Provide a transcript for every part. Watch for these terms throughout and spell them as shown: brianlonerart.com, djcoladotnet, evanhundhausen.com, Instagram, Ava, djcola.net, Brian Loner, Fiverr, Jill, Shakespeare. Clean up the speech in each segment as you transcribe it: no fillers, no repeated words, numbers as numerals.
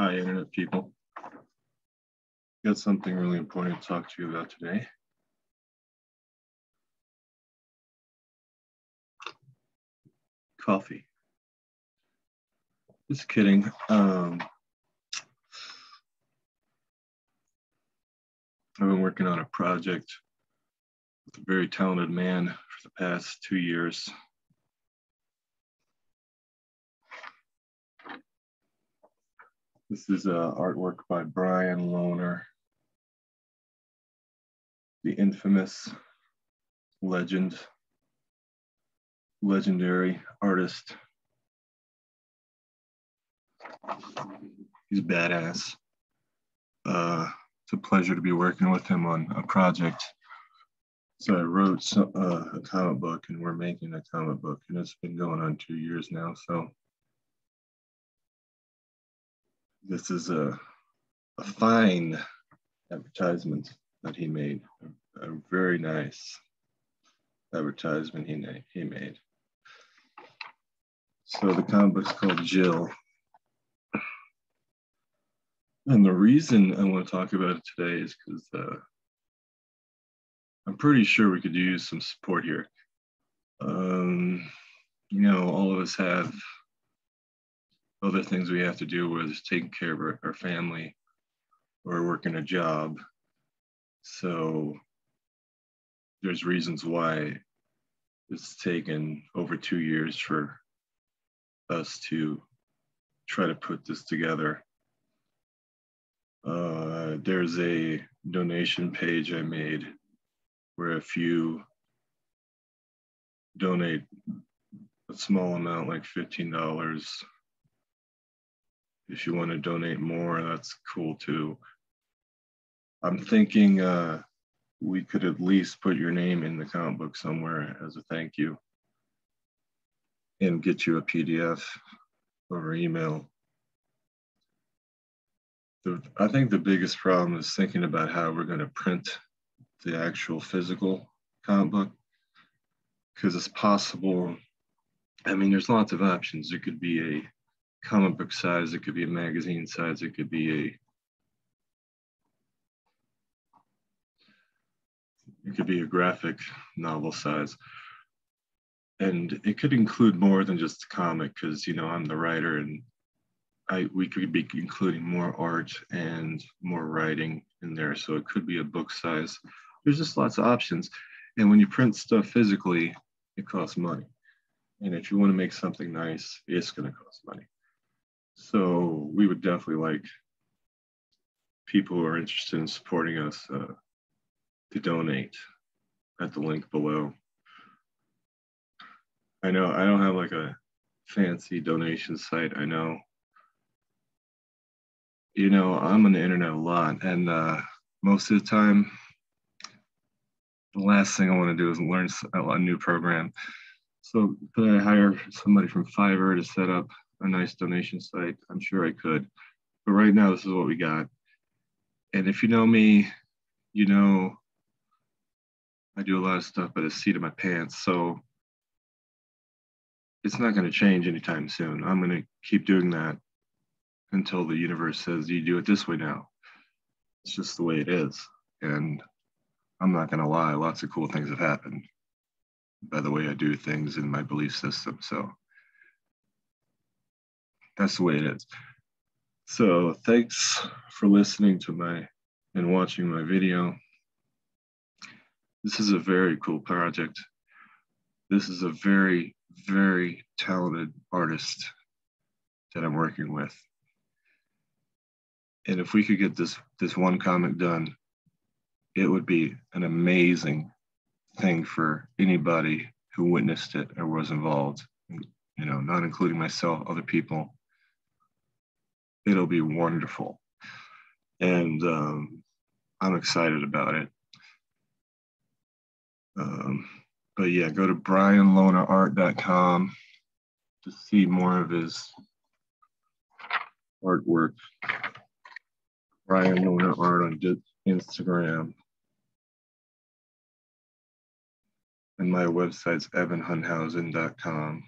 Hi, Internet people. Got something really important to talk to you about today. Coffee. Just kidding. I've been working on a project with a very talented man for the past 2 years. This is artwork by Brian Loner, the infamous legendary artist. He's badass. It's a pleasure to be working with him on a project. So I wrote a comic book, and we're making a comic book, and it's been going on 2 years now, so. This is a fine advertisement that he made, a very nice advertisement he made. So the comic book's called Jill. And the reason I want to talk about it today is because I'm pretty sure we could use some support here. You know, all of us have other things we have to do, whether it's taking care of our family or working a job. So there's reasons why it's taken over 2 years for us to try to put this together. There's a donation page I made where if you donate a small amount, like $15, if you want to donate more, that's cool too. I'm thinking we could at least put your name in the comic book somewhere as a thank you and get you a PDF or email. I think the biggest problem is thinking about how we're going to print the actual physical comic book, because it's possible. I mean, there's lots of options. It could be a comic book size, it could be a magazine size, it could be a graphic novel size. And it could include more than just a comic, because you know, I'm the writer, and we could be including more art and more writing in there. So it could be a book size. There's just lots of options. And when you print stuff physically, it costs money. And if you want to make something nice, it's going to cost money. So we would definitely like people who are interested in supporting us to donate at the link below. I know I don't have like a fancy donation site. I know, you know, I'm on the internet a lot, and most of the time, the last thing I want to do is learn a new program. So could I hire somebody from Fiverr to set up a nice donation site? I'm sure I could, but right now this is what we got. And if you know me, you know I do a lot of stuff by the seat of my pants, so it's not going to change anytime soon. I'm going to keep doing that until the universe says, you do it this way now. It's just the way it is. And I'm not going to lie, lots of cool things have happened by the way I do things in my belief system. So that's the way it is. So thanks for listening to and watching my video. This is a very cool project. This is a very, very talented artist that I'm working with. And if we could get this one comic done, it would be an amazing thing for anybody who witnessed it or was involved, you know, not including myself, other people. It'll be wonderful. And I'm excited about it. But yeah, go to brianlonerart.com to see more of his artwork. Brian Loner Art on Instagram. And my website's evanhundhausen.com.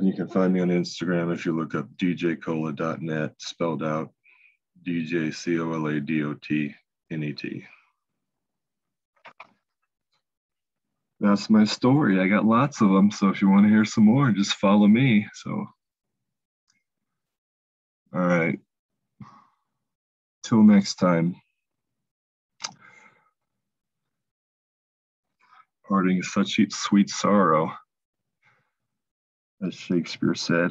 And you can find me on Instagram if you look up djcola.net, spelled out djcoladotnet. That's my story. I got lots of them. So if you want to hear some more, just follow me. So, all right. Till next time. Parting is such sweet sorrow, as Shakespeare said.